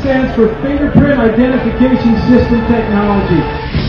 stands for Fingerprint Identification System Technology.